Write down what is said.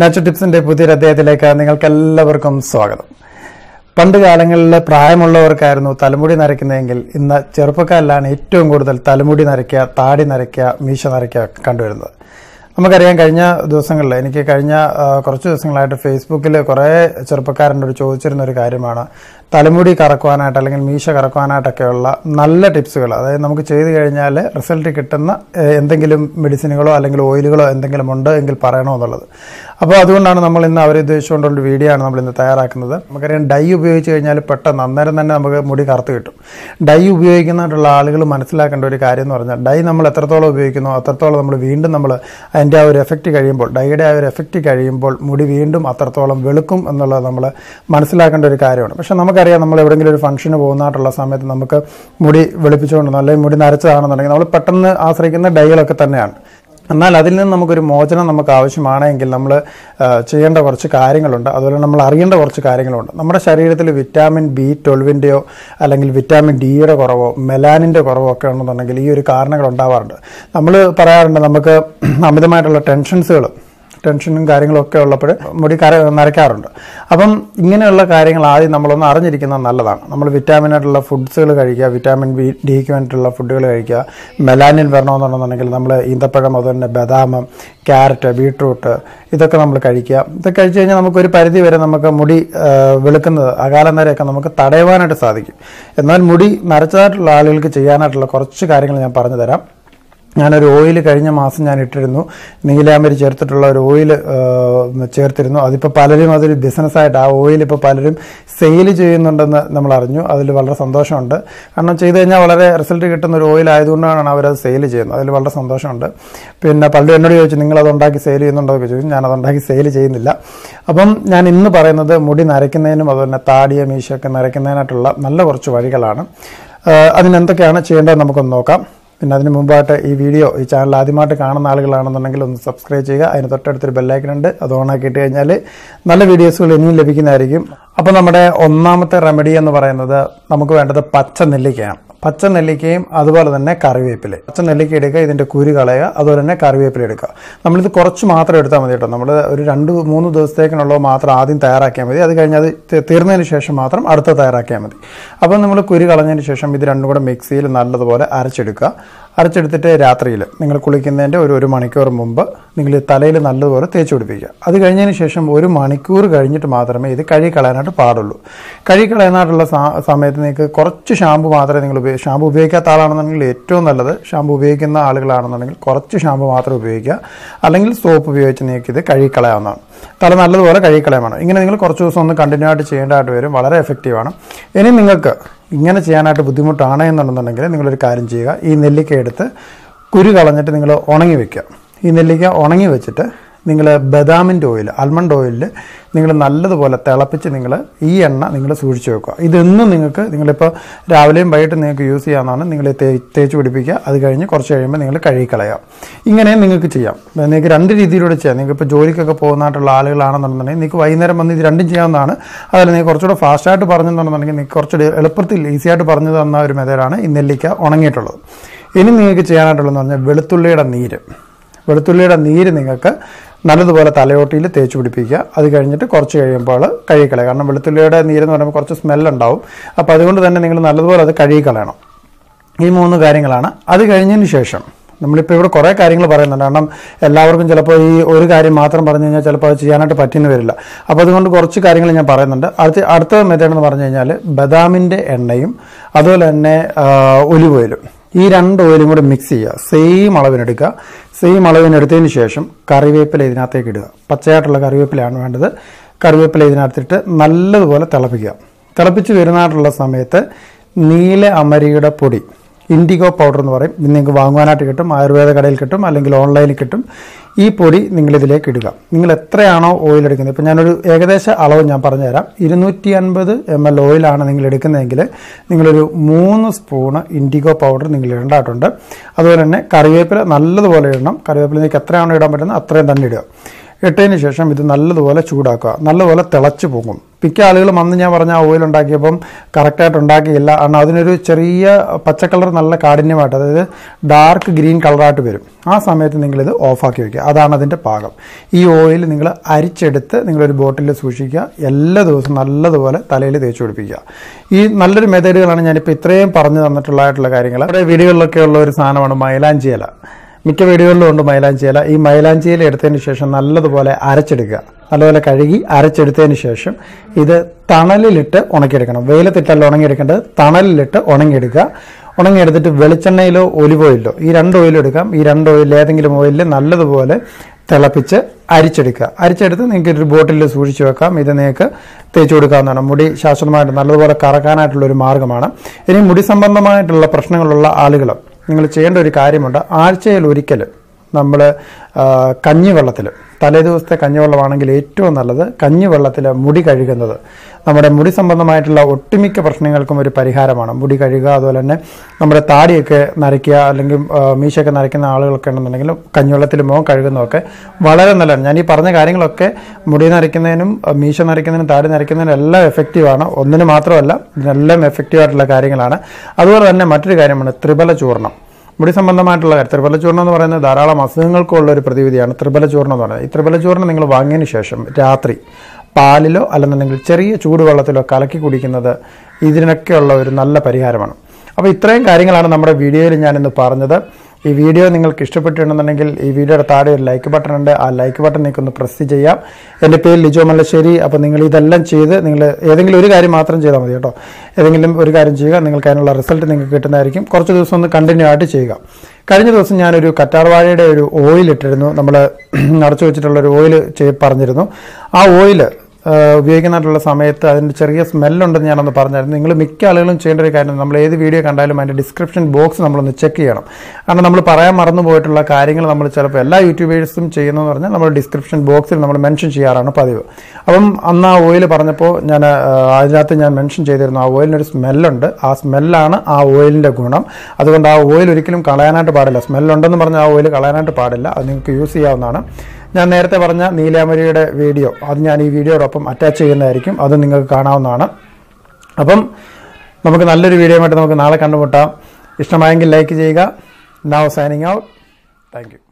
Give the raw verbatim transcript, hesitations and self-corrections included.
Natural ടിപ്സിന്റെ പുതിയൊരു അധ്യായത്തിലേക്ക് നിങ്ങൾക്ക് എല്ലാവർക്കും സ്വാഗതം. പണ്ട് കാലങ്ങളിലെ പ്രായമുള്ളവർക്കായിരുന്നു തലമുടി നരയ്ക്കുന്നതെങ്കിൽ ഇന്ന് ചെറുപ്പക്കാരിലാണ് ഏറ്റവും കൂടുതൽ തലമുടി നരയ്ക്കുക, താടി നരയ്ക്കുക, മീശ നരയ്ക്കുക കണ്ടുവരുന്നത്. നമുക്കറിയാം, കഴിഞ്ഞ ദിവസങ്ങളിൽ എനിക്ക് കഴിഞ്ഞ കുറച്ച് ദിവസങ്ങളായിട്ട് ഫേസ്ബുക്കിൽ കുറേ ചെറുപ്പക്കാരനോട് ചോദിച്ചിരുന്നൊരു കാര്യമാണ് തലമുടി കറക്കുവാനായിട്ട് അല്ലെങ്കിൽ മീശ കറക്കുവാനായിട്ടൊക്കെയുള്ള നല്ല ടിപ്സുകൾ. അതായത് നമുക്ക് ചെയ്തു കഴിഞ്ഞാൽ റിസൾട്ട് കിട്ടുന്ന എന്തെങ്കിലും മെഡിസിനുകളോ അല്ലെങ്കിൽ ഓയിലുകളോ എന്തെങ്കിലും ഉണ്ടോ എങ്കിൽ പറയണമെന്നുള്ളത്. അപ്പോൾ അതുകൊണ്ടാണ് നമ്മൾ ഇന്ന് അവർ ഉദ്ദേശിച്ചുകൊണ്ടുള്ള വീഡിയോ ആണ് നമ്മൾ ഇന്ന് തയ്യാറാക്കുന്നത്. നമുക്കറിയാം, ഡൈ ഉപയോഗിച്ച് കഴിഞ്ഞാൽ പെട്ടെന്ന് അന്നേരം തന്നെ നമുക്ക് മുടി കറുത്ത് കിട്ടും. ഡൈ ഉപയോഗിക്കുന്നതായിട്ടുള്ള ആളുകൾ മനസ്സിലാക്കേണ്ട ഒരു കാര്യം എന്ന് പറഞ്ഞാൽ ഡൈ നമ്മൾ എത്രത്തോളം ഉപയോഗിക്കുന്നു അത്രത്തോളം നമ്മൾ വീണ്ടും നമ്മൾ അതിൻ്റെ ആ ഒരു എഫക്റ്റ് കഴിയുമ്പോൾ ഡൈയുടെ ആ ഒരു എഫക്റ്റ് കഴിയുമ്പോൾ മുടി വീണ്ടും അത്രത്തോളം വെളുക്കും എന്നുള്ളത് നമ്മൾ മനസ്സിലാക്കേണ്ട ഒരു കാര്യമാണ്. പക്ഷേ നമുക്ക് അറിയാം, നമ്മൾ എവിടെയെങ്കിലും ഒരു ഫംഗ്ഷന് പോകുന്നതായിട്ടുള്ള സമയത്ത് നമുക്ക് മുടി വെളുപ്പിച്ചുകൊണ്ടെന്നോ അല്ലെങ്കിൽ മുടി നരച്ചതാണെന്നുണ്ടെങ്കിൽ നമ്മൾ പെട്ടെന്ന് ആശ്രയിക്കുന്ന ഡൈകളൊക്കെ തന്നെയാണ്. എന്നാൽ അതിൽ നിന്ന് നമുക്കൊരു മോചനം നമുക്ക് ആവശ്യമാണെങ്കിൽ നമ്മൾ ചെയ്യേണ്ട കുറച്ച് കാര്യങ്ങളുണ്ട്. അതുപോലെ നമ്മൾ അറിയേണ്ട കുറച്ച് കാര്യങ്ങളുണ്ട്. നമ്മുടെ ശരീരത്തിൽ വിറ്റാമിൻ ബി ട്വൽവിൻ്റെയോ അല്ലെങ്കിൽ വിറ്റാമിൻ ഡിയുടെ കുറവോ മെലാനിൻ്റെ കുറവോ ഒക്കെ ഉണ്ടെന്നുണ്ടെങ്കിൽ ഈ ഒരു കാരണങ്ങൾ ഉണ്ടാവാറുണ്ട്. നമ്മൾ പറയാറുണ്ട് നമുക്ക് അമിതമായിട്ടുള്ള ടെൻഷൻസുകൾ ടെൻഷനും കാര്യങ്ങളൊക്കെ ഉള്ളപ്പോൾ മുടി കര നരയ്ക്കാറുണ്ട്. അപ്പം ഇങ്ങനെയുള്ള കാര്യങ്ങൾ ആദ്യം നമ്മളൊന്ന് അറിഞ്ഞിരിക്കുന്നത് നല്ലതാണ്. നമ്മൾ വിറ്റാമിനായിട്ടുള്ള ഫുഡ്സുകൾ കഴിക്കുക, വിറ്റാമിൻ ബി ഡിക്ക് വേണ്ടിയിട്ടുള്ള ഫുഡുകൾ കഴിക്കുക. മെലാനിൻ വരണമെന്നുണ്ടെന്നുണ്ടെങ്കിൽ നമ്മൾ ഈന്തപ്പഴം, അതുതന്നെ ബദാം, ക്യാരറ്റ്, ബീട്രൂട്ട് ഇതൊക്കെ നമ്മൾ കഴിക്കുക. ഇതൊക്കെ കഴിച്ചു കഴിഞ്ഞാൽ നമുക്കൊരു പരിധി വരെ നമുക്ക് മുടി വെളുക്കുന്നത് അകാലം വരെയൊക്കെ നമുക്ക് തടയുവാനായിട്ട് സാധിക്കും. എന്നാൽ മുടി നരച്ചതായിട്ടുള്ള ആളുകൾക്ക് ചെയ്യാനായിട്ടുള്ള കുറച്ച് കാര്യങ്ങൾ ഞാൻ പറഞ്ഞു തരാം. ഞാനൊരു ഓയിൽ കഴിഞ്ഞ മാസം ഞാൻ ഇട്ടിരുന്നു, നീലാമ്പരി ചേർത്തിട്ടുള്ള ഒരു ഓയിൽ ചേർത്തിരുന്നു. അതിപ്പോൾ പലരും അതൊരു ബിസിനസ്സായിട്ട് ആ ഓയിൽ ഇപ്പോൾ പലരും സെയിൽ ചെയ്യുന്നുണ്ടെന്ന് നമ്മൾ അറിഞ്ഞു. അതിൽ വളരെ സന്തോഷമുണ്ട്. കാരണം ചെയ്തു കഴിഞ്ഞാൽ വളരെ റിസൾട്ട് കിട്ടുന്ന ഒരു ഓയിൽ ആയതുകൊണ്ടാണ് അവരത് സെയിൽ ചെയ്യുന്നത്. അതിൽ വളരെ സന്തോഷമുണ്ട്. പിന്നെ പലരും എന്നോട് ചോദിച്ചു നിങ്ങളത് ഉണ്ടാക്കി സെയിൽ ചെയ്യുന്നുണ്ടോ എന്ന് ചോദിച്ചു. ഞാനത് ഉണ്ടാക്കി സെയിൽ ചെയ്യുന്നില്ല. അപ്പം ഞാൻ ഇന്ന് പറയുന്നത് മുടി നരയ്ക്കുന്നതിനും അതുപോലെ താടിയ മീശയൊക്കെ നരയ്ക്കുന്നതിനായിട്ടുള്ള നല്ല കുറച്ച് വഴികളാണ്. അതിനെന്തൊക്കെയാണ് ചെയ്യേണ്ടത് നമുക്കൊന്ന് നോക്കാം. പിന്നെ അതിന് മുമ്പായിട്ട് ഈ വീഡിയോ ഈ ചാനൽ ആദ്യമായിട്ട് കാണുന്ന ആളുകളാണെന്നുണ്ടെങ്കിൽ ഒന്ന് സബ്സ്ക്രൈബ് ചെയ്യുക. അതിന് തൊട്ടടുത്തൊരു ബെല്ലൈക്കൺ ഉണ്ട്, അത് ഓണാക്കിയിട്ട് കഴിഞ്ഞാൽ നല്ല വീഡിയോസുകൾ ഇനിയും ലഭിക്കുന്നതായിരിക്കും. അപ്പോൾ നമ്മുടെ ഒന്നാമത്തെ റെമഡി എന്ന് പറയുന്നത് നമുക്ക് വേണ്ടത് പച്ച നെല്ലിക്കയാണ്. പച്ച നെല്ലിക്കയും അതുപോലെ തന്നെ കറിവേപ്പില. പച്ച നെല്ലിക്ക എടുക്കുക, ഇതിൻ്റെ കുരു കളയുക, അതുപോലെ തന്നെ കറിവേപ്പില എടുക്കുക. നമ്മളിത് കുറച്ച് മാത്രം എടുത്താൽ മതി കേട്ടോ. നമ്മൾ ഒരു രണ്ട് മൂന്ന് ദിവസത്തേക്കുള്ളത് മാത്രം ആദ്യം തയ്യാറാക്കിയാൽ മതി. അത് കഴിഞ്ഞാൽ അത് തീർന്നതിന് ശേഷം മാത്രം അടുത്ത തയ്യാറാക്കിയാൽ മതി. അപ്പോൾ നമ്മൾ കുരു കളഞ്ഞതിന് ശേഷം ഇത് രണ്ടും കൂടെ മിക്സിയിൽ നല്ലതുപോലെ അരച്ചെടുക്കുക. അരച്ചെടുത്തിട്ട് രാത്രിയിൽ നിങ്ങൾ കുളിക്കുന്നതിൻ്റെ ഒരു ഒരു മണിക്കൂർ മുമ്പ് നിങ്ങൾ തലയിൽ നല്ലതുപോലെ തേച്ച് പിടിപ്പിക്കുക. അത് കഴിഞ്ഞതിന് ശേഷം ഒരു മണിക്കൂർ കഴിഞ്ഞിട്ട് മാത്രമേ ഇത് കഴുകി കളയാനായിട്ട് പാടുള്ളൂ. കഴുകി കളയാനായിട്ടുള്ള സമയത്ത് നിങ്ങൾക്ക് കുറച്ച് ഷാമ്പു മാത്രമേ നിങ്ങൾ ഉപയോഗിക്കുക. ഷാമ്പു ഉപയോഗിക്കാത്ത ആളാണെന്നുണ്ടെങ്കിൽ ഏറ്റവും നല്ലത്, ഷാമ്പു ഉപയോഗിക്കുന്ന ആളുകളാണെന്നുണ്ടെങ്കിൽ കുറച്ച് ഷാമ്പു മാത്രം ഉപയോഗിക്കുക. അല്ലെങ്കിൽ സോപ്പ് ഉപയോഗിച്ച് നിങ്ങൾക്ക് ഇത് കഴുകി കളയാവുന്നതാണ്. തല നല്ലതുപോലെ കഴുകി കളയാനാണ്. ഇങ്ങനെ നിങ്ങൾ കുറച്ച് ദിവസം ഒന്ന് കണ്ടിന്യൂ ആയിട്ട് ചെയ്യേണ്ടതായിട്ട് വരും. വളരെ എഫക്റ്റീവാണ്. ഇനി നിങ്ങൾക്ക് ഇങ്ങനെ ചെയ്യാനായിട്ട് ബുദ്ധിമുട്ടാണ് എന്നുണ്ടെന്നുണ്ടെങ്കിൽ നിങ്ങളൊരു കാര്യം ചെയ്യുക. ഈ നെല്ലിക്ക എടുത്ത് കുരു കളഞ്ഞിട്ട് നിങ്ങൾ ഉണങ്ങി വയ്ക്കുക. ഈ നെല്ലിക്ക ഉണങ്ങി വെച്ചിട്ട് നിങ്ങൾ ബദാമിൻ്റെ ഓയിൽ, ആൽമണ്ട് ഓയിലിൽ നിങ്ങൾ നല്ലതുപോലെ തിളപ്പിച്ച് നിങ്ങൾ ഈ എണ്ണ നിങ്ങൾ സൂക്ഷിച്ച് വെക്കുക. ഇതെന്നും നിങ്ങൾക്ക് നിങ്ങളിപ്പോൾ രാവിലെയും വൈകിട്ടും നിങ്ങൾക്ക് യൂസ് ചെയ്യാവുന്നതാണ്. നിങ്ങൾ തേച്ച് പിടിപ്പിക്കുക. അത് കഴിഞ്ഞ് കുറച്ച് കഴിയുമ്പോൾ നിങ്ങൾ കഴുകി കളയുക. ഇങ്ങനെ നിങ്ങൾക്ക് ചെയ്യാം. നിങ്ങൾക്ക് രണ്ട് രീതിയിലൂടെ ചെയ്യാം. നിങ്ങൾക്ക് ഇപ്പോൾ ജോലിക്കൊക്കെ പോകുന്നതായിട്ടുള്ള ആളുകളാണെന്നുണ്ടെങ്കിൽ നിങ്ങൾക്ക് വൈകുന്നേരം വന്ന് ഇത് രണ്ടും ചെയ്യാവുന്നതാണ്. അതുപോലെ നിങ്ങൾക്ക് കുറച്ചുകൂടെ ഫാസ്റ്റായിട്ട് പറഞ്ഞെന്നുണ്ടെങ്കിൽ നിങ്ങൾക്ക് കുറച്ചുകൂടി എളുപ്പത്തിൽ ഈസിയായിട്ട് പറഞ്ഞു തന്ന ഒരു മെത്തേഡാണ് ഈ നെല്ലിക്ക ഉണങ്ങിയിട്ടുള്ളത്. ഇനി നിങ്ങൾക്ക് ചെയ്യാനായിട്ടുള്ളതെന്ന് പറഞ്ഞാൽ വെളുത്തുള്ളിയുടെ നീര്. വെളുത്തുള്ളിയുടെ നീര് നിങ്ങൾക്ക് നല്ലതുപോലെ തലയോട്ടിയിൽ തേച്ച് പിടിപ്പിക്കുക. അത് കഴിഞ്ഞിട്ട് കുറച്ച് കഴിയുമ്പോൾ കഴുകി കളയുക. കാരണം വെളുത്തുള്ളിയുടെ നീരെന്ന് പറയുമ്പോൾ കുറച്ച് സ്മെല്ലുണ്ടാവും. അപ്പോൾ അതുകൊണ്ട് തന്നെ നിങ്ങൾ നല്ലതുപോലെ അത് കഴുകി കളയണം. ഈ മൂന്ന് കാര്യങ്ങളാണ്. അത് കഴിഞ്ഞതിന് ശേഷം നമ്മളിപ്പോൾ ഇവിടെ കുറേ കാര്യങ്ങൾ പറയുന്നുണ്ട്. കാരണം എല്ലാവർക്കും ചിലപ്പോൾ ഈ ഒരു കാര്യം മാത്രം പറഞ്ഞു കഴിഞ്ഞാൽ ചിലപ്പോൾ അത് ചെയ്യാനായിട്ട് പറ്റിയെന്ന് വരില്ല. അപ്പോൾ അതുകൊണ്ട് കുറച്ച് കാര്യങ്ങൾ ഞാൻ പറയുന്നുണ്ട്. അടുത്ത അടുത്ത മെത്തേഡെന്ന് പറഞ്ഞു കഴിഞ്ഞാൽ ബദാമിൻ്റെ എണ്ണയും അതുപോലെ തന്നെ ഒലിവ് ഓയിലും, ഈ രണ്ട് ഓയിലും കൂടെ മിക്സ് ചെയ്യുക. സെയിം അളവിനെടുക്കുക. സെയിം അളവിനെടുത്തതിന് ശേഷം കറിവേപ്പില ഇതിനകത്തേക്ക് ഇടുക. പച്ചയായിട്ടുള്ള കറിവേപ്പിലയാണ് വേണ്ടത്. കറിവേപ്പില ഇതിനകത്തിട്ട് നല്ലതുപോലെ തിളപ്പിക്കുക. തിളപ്പിച്ച് വരുന്നതായിട്ടുള്ള സമയത്ത് നീല അമരിയുടെ പൊടി, ഇൻഡിഗോ പൗഡർ എന്ന് പറയും, ഇത് നിങ്ങൾക്ക് വാങ്ങുവാനായിട്ട് കിട്ടും. ആയുർവേദ കടയിൽ കിട്ടും അല്ലെങ്കിൽ ഓൺലൈനിൽ കിട്ടും. ഈ പൊടി നിങ്ങളിതിലേക്ക് ഇടുക. നിങ്ങൾ എത്രയാണോ ഓയിൽ എടുക്കുന്നത്, ഇപ്പോൾ ഞാനൊരു ഏകദേശ അളവ് ഞാൻ പറഞ്ഞുതരാം. ഇരുന്നൂറ്റി അൻപത് എം എൽ ഓയിലാണ് നിങ്ങൾ എടുക്കുന്നതെങ്കിൽ നിങ്ങളൊരു മൂന്ന് സ്പൂണ് ഇൻഡിഗോ പൗഡർ നിങ്ങൾ ഇടേണ്ടതായിട്ടുണ്ട്. അതുപോലെ തന്നെ കറിവേപ്പില നല്ലതുപോലെ ഇടണം. കറിവേപ്പില നിങ്ങൾക്ക് എത്രയാണോ ഇടാൻ പറ്റുന്നത് അത്രയും തന്നെ ഇടുക. ഇട്ടതിന് ശേഷം ഇത് നല്ലതുപോലെ ചൂടാക്കുക. നല്ലപോലെ തിളച്ച് പോകും. മിക്ക ആളുകളും അന്ന് ഞാൻ പറഞ്ഞ ആ ഓയിൽ ഉണ്ടാക്കിയപ്പം കറക്റ്റായിട്ട് ഉണ്ടാക്കിയില്ല. കാരണം അതിനൊരു ചെറിയ പച്ച കളർ നല്ല കാഠിന്യമായിട്ട്, അതായത് ഡാർക്ക് ഗ്രീൻ കളറായിട്ട് വരും. ആ സമയത്ത് നിങ്ങളിത് ഓഫാക്കി വയ്ക്കുക, അതാണ് അതിൻ്റെ പാകം. ഈ ഓയിൽ നിങ്ങൾ അരിച്ചെടുത്ത് നിങ്ങളൊരു ബോട്ടിലിൽ സൂക്ഷിക്കുക, എല്ലാ ദിവസവും നല്ലതുപോലെ തലയിൽ തേച്ച് പിടിപ്പിക്കുക. ഈ നല്ലൊരു മെത്തേഡുകളാണ് ഞാനിപ്പോൾ ഇത്രയും പറഞ്ഞു തന്നിട്ടുള്ളതായിട്ടുള്ള കാര്യങ്ങൾ. നമ്മുടെ വീടുകളിലൊക്കെ ഉള്ള ഒരു സാധനമാണ് മൈലാഞ്ചി ഇല. മിക്ക വീടുകളിലും ഉണ്ട് മൈലാഞ്ചി ഇല. ഈ മൈലാഞ്ചി ഇല എടുത്തതിന് ശേഷം നല്ലതുപോലെ അരച്ചെടുക്കുക, നല്ലപോലെ കഴുകി അരച്ചെടുത്തതിന് ശേഷം ഇത് തണലിലിട്ട് ഉണക്കിയെടുക്കണം. വെയിലത്തിട്ടല്ല ഉണങ്ങിയെടുക്കേണ്ടത്, തണലിലിട്ട് ഉണങ്ങിയെടുക്കുക. ഉണങ്ങിയെടുത്തിട്ട് വെളിച്ചെണ്ണയിലോ ഒലിവ് ഓയിലോ, ഈ രണ്ട് ഓയിലും എടുക്കാം, ഈ രണ്ട് ഓയിൽ ഏതെങ്കിലും ഓയിലിൽ നല്ലതുപോലെ തിളപ്പിച്ച് അരിച്ചെടുക്കുക. അരിച്ചെടുത്ത് നിങ്ങൾക്കൊരു ബോട്ടിൽ സൂക്ഷിച്ച് വെക്കാം. ഇത് നിങ്ങൾക്ക് തേച്ച് കൊടുക്കാവുന്നതാണ്. മുടി ശാശ്വതമായിട്ട് നല്ലതുപോലെ കറക്കാനായിട്ടുള്ളൊരു മാർഗ്ഗമാണ്. ഇനി മുടി സംബന്ധമായിട്ടുള്ള പ്രശ്നങ്ങളുള്ള ആളുകൾ നിങ്ങൾ ചെയ്യേണ്ട ഒരു കാര്യമുണ്ട്. ആഴ്ചയിൽ ഒരിക്കൽ നമ്മൾ കഞ്ഞിവെള്ളത്തിൽ, തലേ ദിവസത്തെ കഞ്ഞിവെള്ളമാണെങ്കിൽ ഏറ്റവും നല്ലത് കഞ്ഞിവെള്ളത്തിൽ മുടി കഴുകുന്നത് നമ്മുടെ മുടി സംബന്ധമായിട്ടുള്ള ഒട്ടുമിക്ക പ്രശ്നങ്ങൾക്കും ഒരു പരിഹാരമാണ്. മുടി കഴുകുക, അതുപോലെ തന്നെ നമ്മുടെ താടിയൊക്കെ നരയ്ക്കുക, അല്ലെങ്കിൽ മീശയൊക്കെ നരയ്ക്കുന്ന ആളുകളൊക്കെ ഉണ്ടെന്നുണ്ടെങ്കിൽ കഞ്ഞിവെള്ളത്തിൽ മുഖം കഴുകുന്നതൊക്കെ വളരെ നല്ലതാണ്. ഞാൻ ഈ പറഞ്ഞ കാര്യങ്ങളൊക്കെ മുടി നരയ്ക്കുന്നതിനും മീശ നരയ്ക്കുന്നതിനും താടി നരയ്ക്കുന്നതിനും എല്ലാം എഫക്റ്റീവാണ്. ഒന്നിന് മാത്രമല്ല, ഇതിനെല്ലാം എഫക്റ്റീവായിട്ടുള്ള കാര്യങ്ങളാണ്. അതുപോലെ തന്നെ മറ്റൊരു കാര്യമാണ് ത്രിഫല ചൂർണം. മുടി സംബന്ധമായിട്ടുള്ള കാര്യം ത്രിഫല ചൂർണം എന്ന് പറയുന്നത് ധാരാളം അസുഖങ്ങൾക്കുള്ള ഒരു പ്രതിവിധിയാണ് ത്രിഫല ചൂർണം എന്ന് പറയുന്നത്. ഈ ത്രിഫല ചൂർണം നിങ്ങൾ വാങ്ങിയതിന് ശേഷം രാത്രി പാലിലോ അല്ലെന്നുണ്ടെങ്കിൽ ചെറിയ ചൂടുവെള്ളത്തിലോ കലക്കി കുടിക്കുന്നത് ഇതിനൊക്കെയുള്ള ഒരു നല്ല പരിഹാരമാണ്. അപ്പോൾ ഇത്രയും കാര്യങ്ങളാണ് നമ്മുടെ വീഡിയോയിൽ ഞാനിന്ന് പറഞ്ഞത്. ഈ വീഡിയോ നിങ്ങൾക്ക് ഇഷ്ടപ്പെട്ടിട്ടുണ്ടെന്നുണ്ടെങ്കിൽ ഈ വീഡിയോയുടെ താഴെ ഒരു ലൈക്ക് ബട്ടൺ ഉണ്ട്, ആ ലൈക്ക് ബട്ടൺ നിങ്ങൾക്കൊന്ന് പ്രസ് ചെയ്യാം. എൻ്റെ പേര് ലിജോ മല്ലശ്ശേരി. അപ്പോൾ നിങ്ങൾ ഇതെല്ലാം ചെയ്ത് നിങ്ങൾ ഏതെങ്കിലും ഒരു കാര്യം മാത്രം ചെയ്താൽ മതി കേട്ടോ. ഏതെങ്കിലും ഒരു കാര്യം ചെയ്യുക, നിങ്ങൾക്ക് അതിനുള്ള റിസൾട്ട് നിങ്ങൾക്ക് കിട്ടുന്നതായിരിക്കും. കുറച്ച് ദിവസം ഒന്ന് കണ്ടിന്യൂ ആയിട്ട് ചെയ്യുക. കഴിഞ്ഞ ദിവസം ഞാനൊരു കറ്റാർവാഴയുടെ ഒരു ഓയിൽ ഇട്ടിരുന്നു, നമ്മൾ അടച്ചു വെച്ചിട്ടുള്ളൊരു ഓയിൽ ചെയ് പറഞ്ഞിരുന്നു. ആ ഓയിൽ ഉപയോഗിക്കുന്നതായിട്ടുള്ള സമയത്ത് അതിൻ്റെ ചെറിയ സ്മെല്ലുണ്ടെന്ന് ഞാനൊന്ന് പറഞ്ഞായിരുന്നു. നിങ്ങൾ മിക്ക ആളുകളും ചെയ്യേണ്ട ഒരു കാര്യം, നമ്മൾ ഏത് വീഡിയോ കണ്ടാലും അതിൻ്റെ ഡിസ്ക്രിപ്ഷൻ ബോക്സ് നമ്മളൊന്ന് ചെക്ക് ചെയ്യണം. കാരണം നമ്മൾ പറയാൻ മറന്നു പോയിട്ടുള്ള കാര്യങ്ങൾ നമ്മൾ ചിലപ്പോൾ എല്ലാ യൂട്യൂബേഴ്സും ചെയ്യുന്നതെന്ന് പറഞ്ഞാൽ നമ്മൾ ഡിസ്ക്രിപ്ഷൻ ബോക്സിൽ നമ്മൾ മെൻഷൻ ചെയ്യാറാണ് പതിവ്. അപ്പം അന്ന് ആ ഓയിൽ പറഞ്ഞപ്പോൾ ഞാൻ അതിനകത്ത് ഞാൻ മെൻഷൻ ചെയ്തിരുന്നു, ആ ഓയിലിനൊരു സ്മെല്ലുണ്ട്, ആ സ്മെല്ലാണ് ആ ഓയിലിൻ്റെ ഗുണം. അതുകൊണ്ട് ആ ഓയിൽ ഒരിക്കലും കളയാനായിട്ട് പാടില്ല. സ്മെല്ലുണ്ടെന്ന് പറഞ്ഞാൽ ആ ഓയിൽ കളയാനായിട്ട് പാടില്ല, അത് നിങ്ങൾക്ക് യൂസ് ചെയ്യാവുന്നതാണ്. ഞാൻ നേരത്തെ പറഞ്ഞ നീലാമരിയുടെ വീഡിയോ, അത് ഞാൻ ഈ വീഡിയോടൊപ്പം അറ്റാച്ച് ചെയ്യുന്നതായിരിക്കും, അത് നിങ്ങൾക്ക് കാണാവുന്നതാണ്. അപ്പം നമുക്ക് നല്ലൊരു വീഡിയോ ആയിട്ട് നമുക്ക് നാളെ കണ്ടുമുട്ടാം. ഇഷ്ടമായെങ്കിൽ ലൈക്ക് ചെയ്യുക. Now signing out. Thank U.